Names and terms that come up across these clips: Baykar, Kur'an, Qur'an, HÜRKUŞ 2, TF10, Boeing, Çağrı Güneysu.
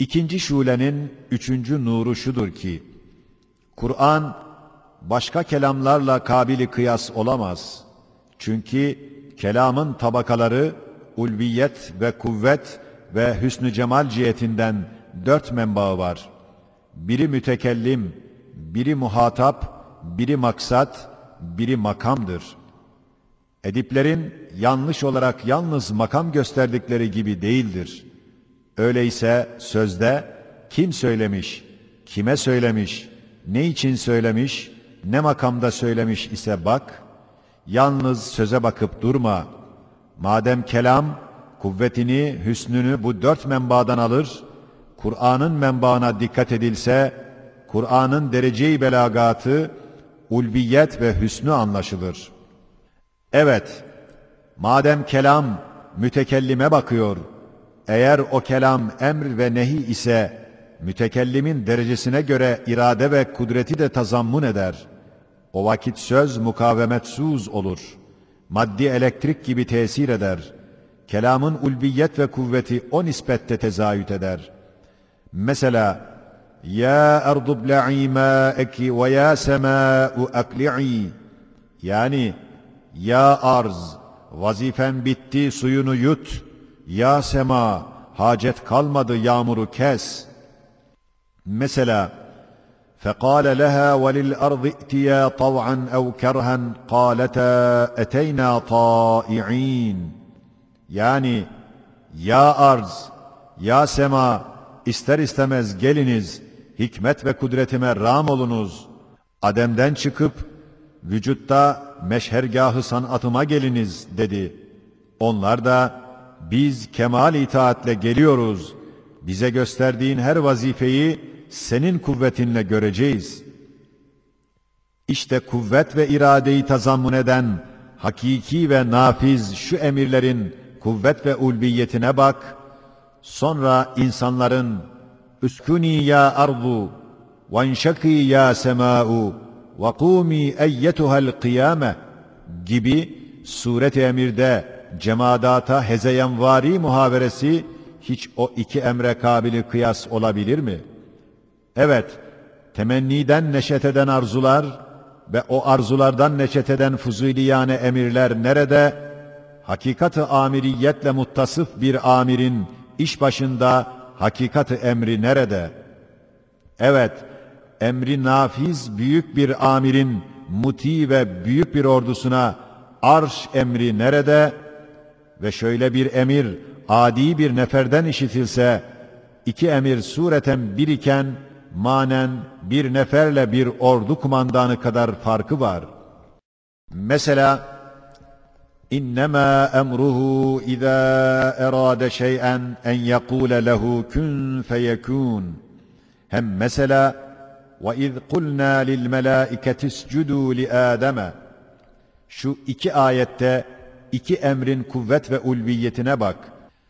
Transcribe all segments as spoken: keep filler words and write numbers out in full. İkinci şulenin üçüncü nuru şudur ki, Kur'an başka kelamlarla kabili kıyas olamaz. Çünkü kelamın tabakaları ulviyet ve kuvvet ve hüsnü cemal cihetinden dört menbaı var. Biri mütekellim, biri muhatap, biri maksat, biri makamdır. Ediplerin yanlış olarak yalnız makam gösterdikleri gibi değildir. Öyleyse sözde kim söylemiş, kime söylemiş, ne için söylemiş, ne makamda söylemiş ise bak, yalnız söze bakıp durma. Madem kelam kuvvetini, hüsnünü bu dört menbaadan alır, Kur'an'ın menbaına dikkat edilse, Kur'an'ın derece-i belagatı, ulviyet ve hüsnü anlaşılır. Evet, madem kelam mütekellime bakıyor, eğer o kelam emr ve nehi ise, mütekellimin derecesine göre irade ve kudreti de tazammun eder. O vakit söz mukavemetsuz olur. Maddi elektrik gibi tesir eder. Kelamın ulviyet ve kuvveti o nispette tezahüt eder. Mesela, "Ya erdu bla'i mâeki ve ya semâ'u akli'i." Yani, "Ya arz, vazifen bitti, suyunu yut. Ya sema, hacet kalmadı, yağmuru kes." Mesela, فَقَالَ لَهَا وَلِلْأَرْضِ اِتِيَا طَوْعًا اَوْ كَرْهًا قَالَتَا اَتَيْنَا طَائِعِينَ. Yani, "Ya arz, ya sema, ister istemez geliniz, hikmet ve kudretime rağm olunuz. Adem'den çıkıp, vücutta meşhergâhı sanatıma geliniz," dedi. Onlar da, "Biz kemal itaatle geliyoruz. Bize gösterdiğin her vazifeyi senin kuvvetinle göreceğiz." İşte kuvvet ve iradeyi tazammun eden hakiki ve nafiz şu emirlerin kuvvet ve ulviyetine bak. Sonra insanların "Üskuni ya ardu ve inşaki ya sema'u ve kumi eyyetuhel kıyame" gibi suret-i emirde cemadata hezeyanvari muhaveresi hiç o iki emre kabili kıyas olabilir mi? Evet, temenniden neşet eden arzular ve o arzulardan neşet eden fuzuliyane emirler nerede? Hakikat-ı amiriyetle muttasıf bir amirin iş başında hakikat-ı emri nerede? Evet, emri nafiz büyük bir amirin muti ve büyük bir ordusuna arş emri nerede? Ve şöyle bir emir adi bir neferden işitilse, iki emir sureten biriken, manen bir neferle bir ordu kumandanı kadar farkı var. Mesela, "İnnemâ emruhu izâ erâde şey'en en yekûle lehu kün feyekûn." Hem mesela, "Ve iz kulnâ lil melâiketi iscudû li Âdeme." Şu iki ayette iki emrin kuvvet ve ulviyetine bak.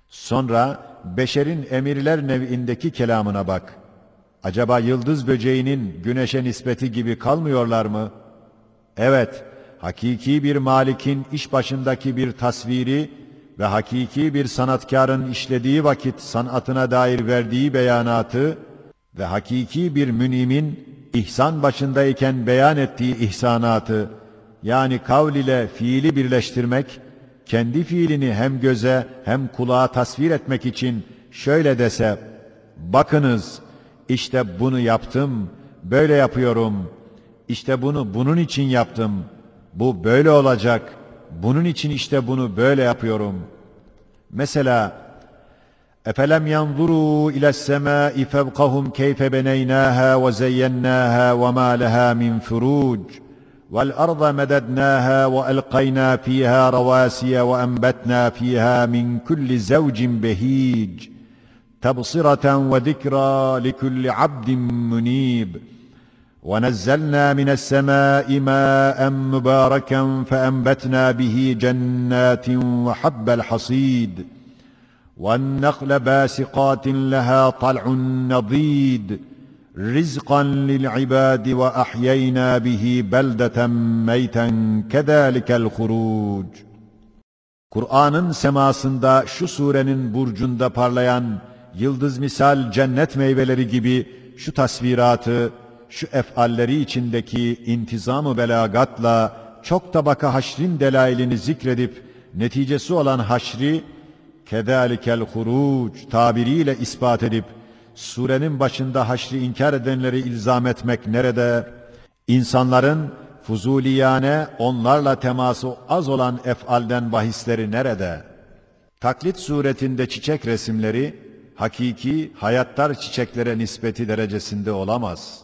Sonra beşerin emirler nev'indeki kelamına bak. Acaba yıldız böceğinin güneşe nispeti gibi kalmıyorlar mı? Evet, hakiki bir malikin iş başındaki bir tasviri ve hakiki bir sanatkarın işlediği vakit sanatına dair verdiği beyanatı ve hakiki bir münimin ihsan başındayken beyan ettiği ihsanatı, yani kavl ile fiili birleştirmek, kendi fiilini hem göze hem kulağa tasvir etmek için şöyle dese, "Bakınız, işte bunu yaptım, böyle yapıyorum, işte bunu bunun için yaptım, bu böyle olacak, bunun için işte bunu böyle yapıyorum." Mesela, "Efelem yanzuru ile's-semâi fevkahum keyfe beneynâhâ ve zeyyennâhâ ve mâ lehâ min furûc. وَالْأَرْضَ مَدَدْنَاهَا وَأَلْقَيْنَا فِيهَا رَوَاسِيَ وَأَنْبَتْنَا فِيهَا مِنْ كُلِّ زَوْجٍ بَهِيجٍ تَبْصِرَةً وَذِكْرَى لِكُلِّ عَبْدٍ مُنِيبٍ وَنَزَّلْنَا مِنَ السَّمَاءِ مَاءً مُبَارَكًا فَأَنْبَتْنَا بِهِ جَنَّاتٍ وَحَبَّ الْحَصِيدِ وَالنَّخْلَ بَاسِقَاتٍ لَهَا طَلْعٌ نَضِيدٌ رزقا للعباد وأحيينا به بلدة ميتا كذلك الخروج." Kur'an'ın semasında şu surenin burcunda parlayan yıldız misal cennet meyveleri gibi şu tasviratı, şu efalleri içindeki intizam-ı belagatla çok tabaka haşrin delailini zikredip neticesi olan haşri kedalikel huruc tabiriyle ispat edip surenin başında haşri inkar edenleri ilzam etmek nerede? İnsanların fuzuliyane onlarla teması az olan efalden bahisleri nerede? Taklit suretinde çiçek resimleri hakiki hayattar çiçeklere nispeti derecesinde olamaz.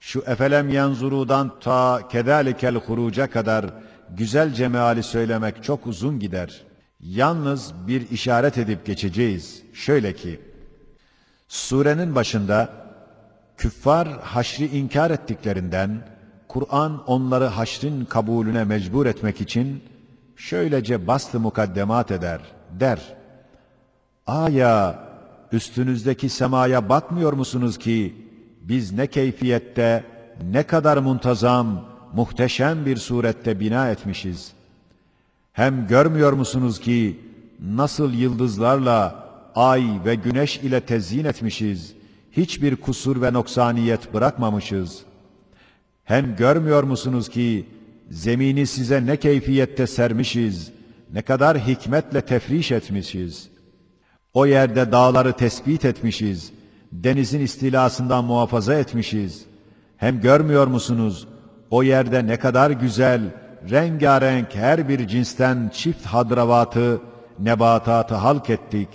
Şu efelem yanzurudan ta kedalikel huruca kadar güzel cemali söylemek çok uzun gider. Yalnız bir işaret edip geçeceğiz. Şöyle ki, surenin başında küffar haşri inkar ettiklerinden Kur'an onları haşrin kabulüne mecbur etmek için şöylece bastı mukaddemat eder, der. Aya üstünüzdeki semaya bakmıyor musunuz ki biz ne keyfiyette, ne kadar muntazam, muhteşem bir surette bina etmişiz. Hem görmüyor musunuz ki nasıl yıldızlarla ay ve güneş ile tezyin etmişiz, hiçbir kusur ve noksaniyet bırakmamışız. Hem görmüyor musunuz ki zemini size ne keyfiyette sermişiz, ne kadar hikmetle tefriş etmişiz. O yerde dağları tespit etmişiz, denizin istilasından muhafaza etmişiz. Hem görmüyor musunuz, o yerde ne kadar güzel, rengarenk her bir cinsten çift hadravatı, nebatatı halk ettik.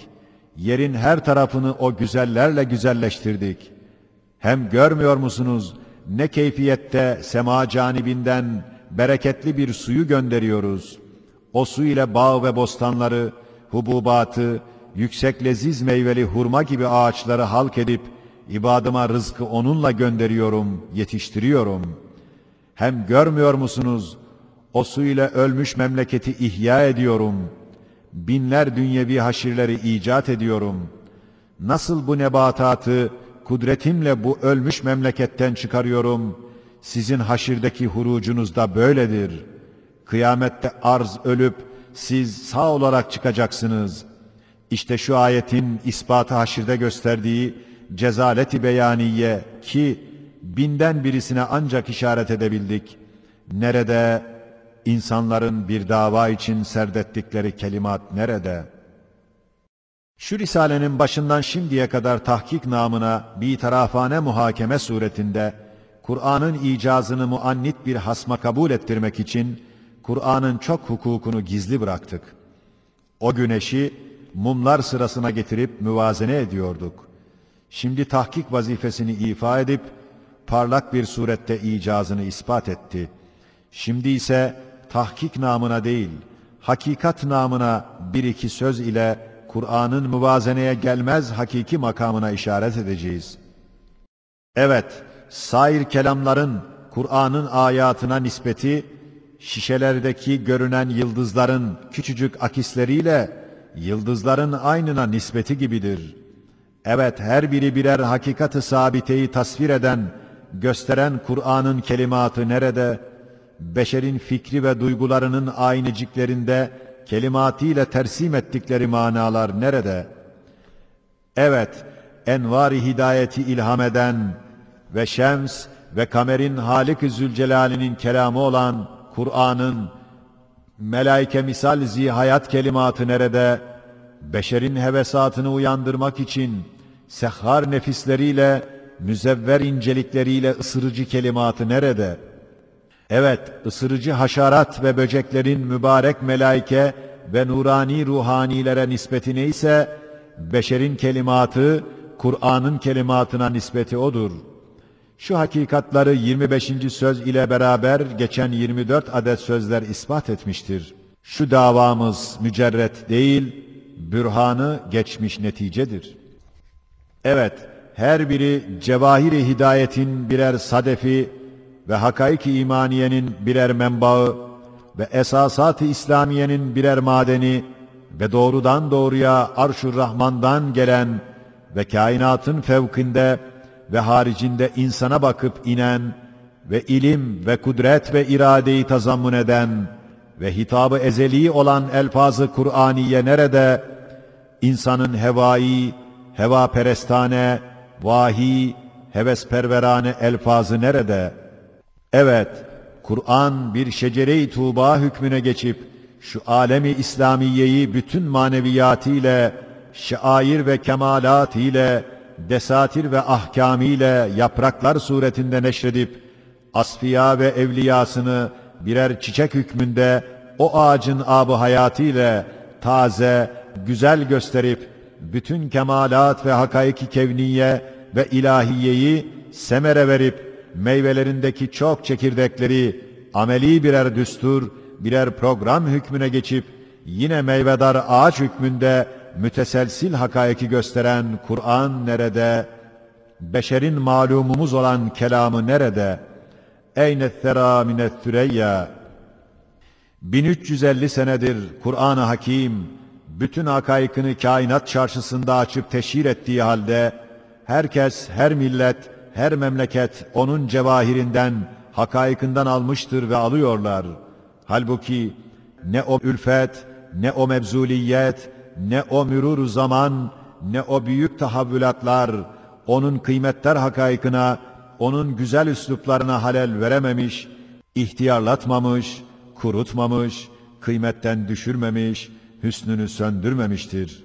Yerin her tarafını o güzellerle güzelleştirdik. Hem görmüyor musunuz, ne keyfiyette sema canibinden bereketli bir suyu gönderiyoruz. O su ile bağ ve bostanları, hububatı, yüksek leziz meyveli hurma gibi ağaçları halk edip, ibadıma rızkı onunla gönderiyorum, yetiştiriyorum. Hem görmüyor musunuz, o su ile ölmüş memleketi ihya ediyorum. Binler dünyevi haşirleri icat ediyorum. Nasıl bu nebatatı, kudretimle bu ölmüş memleketten çıkarıyorum, sizin haşirdeki hurucunuz da böyledir. Kıyamette arz ölüp siz sağ olarak çıkacaksınız. İşte şu ayetin ispatı haşirde gösterdiği cezalet-i beyaniye ki binden birisine ancak işaret edebildik. Nerede? İnsanların bir dava için serdettikleri kelimat nerede? Şu risalenin başından şimdiye kadar tahkik namına bir tarafane muhakeme suretinde Kur'an'ın icazını muannit bir hasma kabul ettirmek için Kur'an'ın çok hukukunu gizli bıraktık. O güneşi mumlar sırasına getirip müvazene ediyorduk. Şimdi tahkik vazifesini ifa edip parlak bir surette icazını ispat etti. Şimdi ise tahkik namına değil, hakikat namına bir iki söz ile Kur'an'ın müvazeneye gelmez hakiki makamına işaret edeceğiz. Evet, sair kelamların Kur'an'ın ayatına nispeti, şişelerdeki görünen yıldızların küçücük akisleriyle yıldızların aynına nispeti gibidir. Evet, her biri birer hakikat-ı sabiteyi tasvir eden, gösteren Kur'an'ın kelimatı nerede? Beşerin fikri ve duygularının aynıciklerinde kelimatiyle tersim ettikleri manalar nerede? Evet, envar-i hidayeti ilham eden ve şems ve kamerin Halik-i Zülcelal'inin kelamı olan Kur'an'ın melaike misal zihayat kelimatı nerede? Beşerin hevesatını uyandırmak için sehhar nefisleriyle, müzevver incelikleriyle ısırıcı kelimatı nerede? Evet, ısırıcı haşarat ve böceklerin mübarek melaike ve nurani ruhanilere nispeti neyse, beşerin kelimatı, Kur'an'ın kelimatına nispeti odur. Şu hakikatları yirmi beşinci söz ile beraber geçen yirmi dört adet sözler ispat etmiştir. Şu davamız mücerret değil, bürhanı geçmiş neticedir. Evet, her biri cevahir-i hidayetin birer sadefi, ve hakaik-i imaniyenin birer menbaı ve esasat-ı İslamiyenin birer madeni ve doğrudan doğruya Arş-ı Rahman'dan gelen ve kainatın fevkinde ve haricinde insana bakıp inen ve ilim ve kudret ve iradeyi tazammun eden ve hitabı ezeli olan elfaz-ı Kur'aniye nerede? İnsanın hevai, hevaperestane, vahiy, hevesperverane elfazı nerede? Evet, Kur'an bir şecere-i tuğba hükmüne geçip, şu alemi İslamiye'yi bütün maneviyatıyla, şair ve kemalat ile, desatir ve ahkam ile yapraklar suretinde neşredip, asfiya ve evliyasını birer çiçek hükmünde o ağacın âb-ı hayatı ile taze, güzel gösterip, bütün kemalat ve hakaiki kevniye ve ilahiyeyi semere verip, meyvelerindeki çok çekirdekleri ameli birer düstur, birer program hükmüne geçip, yine meyvedar ağaç hükmünde müteselsil hakaiki gösteren Kur'an nerede? Beşerin malumumuz olan kelamı nerede? Eyne'th-Thera mine'th-Thüreyya. bin üç yüz elli senedir Kur'an-ı Hakim, bütün hakaikini kainat çarşısında açıp teşhir ettiği halde, herkes, her millet, her memleket onun cevahirinden, hakaikından almıştır ve alıyorlar. Halbuki ne o ülfet, ne o mevzuliyet, ne o mürur zaman, ne o büyük tahavvülatlar, onun kıymetler hakaikına, onun güzel üsluplarına halel verememiş, ihtiyarlatmamış, kurutmamış, kıymetten düşürmemiş, hüsnünü söndürmemiştir.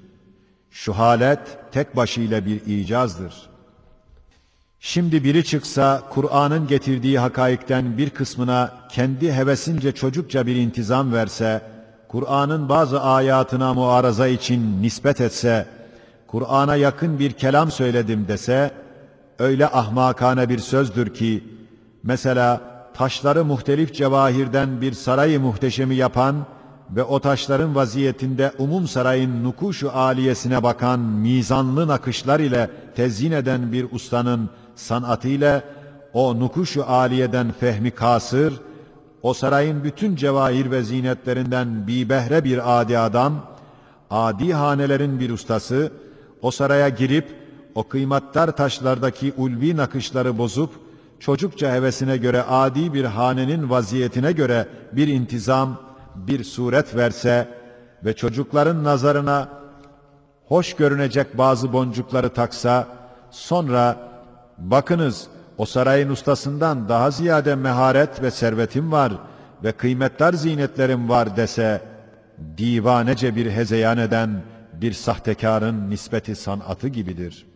Şu halet tek başıyla bir icazdır. Şimdi biri çıksa, Kur'an'ın getirdiği hakaikten bir kısmına kendi hevesince çocukça bir intizam verse, Kur'an'ın bazı ayatına muaraza için nispet etse, Kur'an'a yakın bir kelam söyledim dese, öyle ahmakane bir sözdür ki, mesela taşları muhtelif cevahirden bir sarayı muhteşemi yapan ve o taşların vaziyetinde umum sarayın nukuşu aliyesine bakan mizanlı nakışlar ile tezyin eden bir ustanın sanatıyla o nukuşu aliyeden fehmi kasır, o sarayın bütün cevahir ve zinetlerinden bibehre bir adi adam, adi hanelerin bir ustası, o saraya girip o kıymattar taşlardaki ulvi nakışları bozup çocukça hevesine göre adi bir hanenin vaziyetine göre bir intizam, bir suret verse ve çocukların nazarına hoş görünecek bazı boncukları taksa, sonra bakınız o sarayın ustasından daha ziyade meharet ve servetim var ve kıymetler zinetlerim var dese, divanece bir hezeyan eden bir sahtekarın nispeti sanatı gibidir.